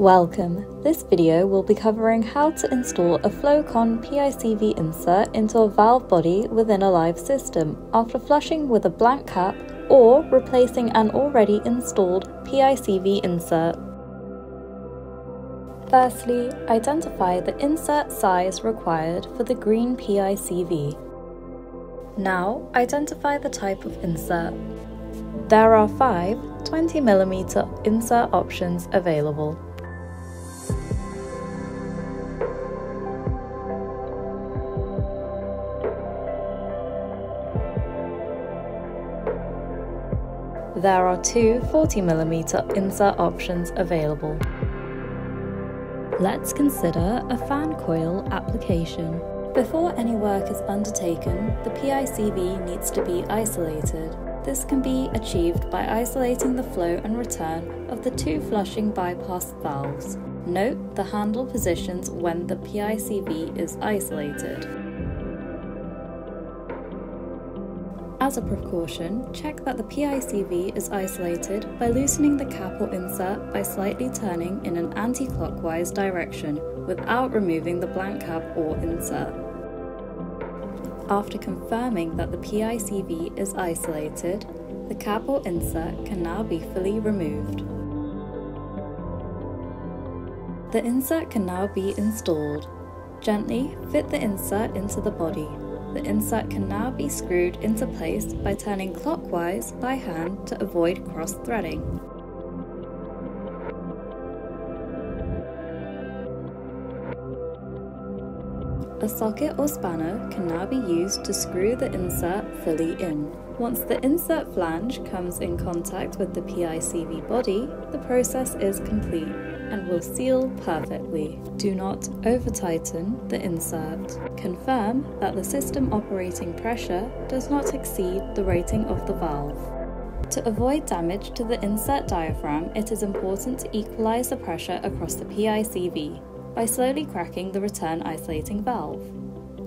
Welcome! This video will be covering how to install a FlowCon PICV insert into a valve body within a live system after flushing with a blank cap or replacing an already installed PICV insert. Firstly, identify the insert size required for the green PICV. Now, identify the type of insert. There are 5 20mm insert options available. There are 2 40mm insert options available. Let's consider a fan coil application. Before any work is undertaken, the PICV needs to be isolated. This can be achieved by isolating the flow and return of the 2 flushing bypass valves. Note the handle positions when the PICV is isolated. As a precaution, check that the PICV is isolated by loosening the cap or insert by slightly turning in an anti-clockwise direction without removing the blank cap or insert. After confirming that the PICV is isolated, the cap or insert can now be fully removed. The insert can now be installed. Gently fit the insert into the body. The insert can now be screwed into place by turning clockwise by hand to avoid cross-threading. A socket or spanner can now be used to screw the insert fully in. Once the insert flange comes in contact with the PICV body, the process is complete and will seal perfectly. Do not over-tighten the insert. Confirm that the system operating pressure does not exceed the rating of the valve. To avoid damage to the insert diaphragm, it is important to equalize the pressure across the PICV by slowly cracking the return isolating valve.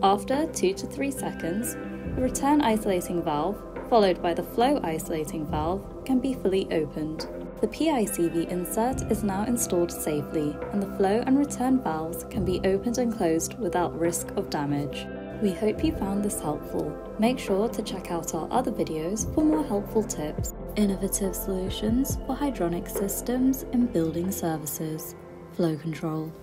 After 2 to 3 seconds, the return isolating valve, followed by the flow isolating valve, can be fully opened. The PICV insert is now installed safely, and the flow and return valves can be opened and closed without risk of damage. We hope you found this helpful. Make sure to check out our other videos for more helpful tips. Innovative solutions for hydronic systems and building services. Flow control.